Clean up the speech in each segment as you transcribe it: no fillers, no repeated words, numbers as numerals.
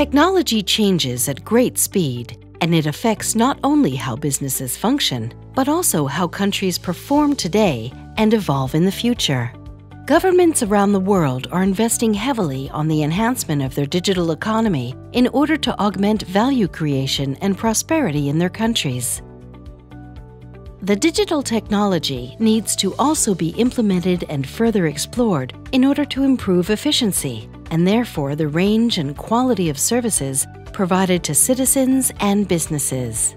Technology changes at great speed, and it affects not only how businesses function, but also how countries perform today and evolve in the future. Governments around the world are investing heavily on the enhancement of their digital economy in order to augment value creation and prosperity in their countries. The digital technology needs to also be implemented and further explored in order to improve efficiency, and therefore the range and quality of services provided to citizens and businesses.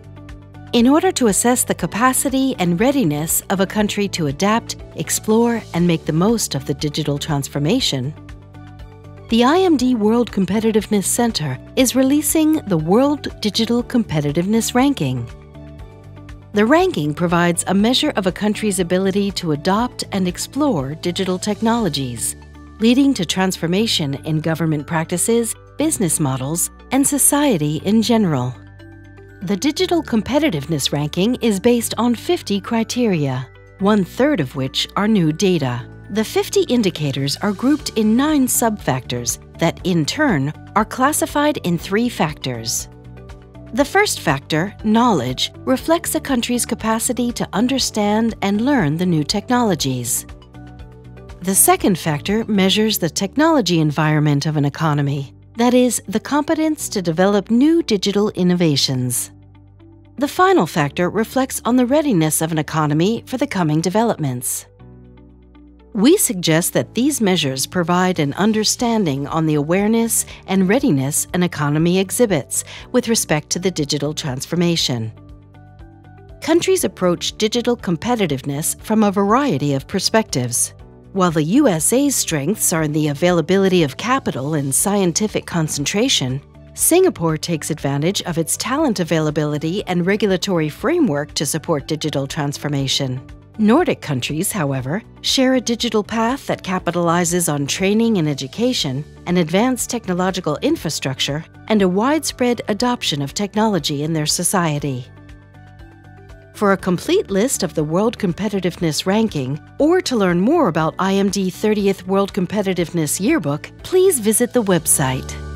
In order to assess the capacity and readiness of a country to adapt, explore, and make the most of the digital transformation, the IMD World Competitiveness Center is releasing the World Digital Competitiveness Ranking. The ranking provides a measure of a country's ability to adopt and explore digital technologies, leading to transformation in government practices, business models, and society in general. The Digital Competitiveness Ranking is based on 50 criteria, one-third of which are new data. The 50 indicators are grouped in 9 sub-factors that, in turn, are classified in 3 factors. The first factor, knowledge, reflects a country's capacity to understand and learn the new technologies. The second factor measures the technology environment of an economy, that is, the competence to develop new digital innovations. The final factor reflects on the readiness of an economy for the coming developments. We suggest that these measures provide an understanding on the awareness and readiness an economy exhibits with respect to the digital transformation. Countries approach digital competitiveness from a variety of perspectives. While the USA's strengths are in the availability of capital and scientific concentration, Singapore takes advantage of its talent availability and regulatory framework to support digital transformation. Nordic countries, however, share a digital path that capitalizes on training and education, an advanced technological infrastructure, and a widespread adoption of technology in their society. For a complete list of the World Competitiveness Ranking, or to learn more about IMD 30th World Competitiveness Yearbook, please visit the website.